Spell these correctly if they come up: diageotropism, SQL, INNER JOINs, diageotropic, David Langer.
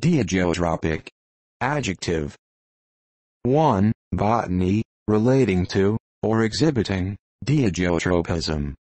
Diageotropic. Adjective. 1. Botany, relating to, or exhibiting, diageotropism.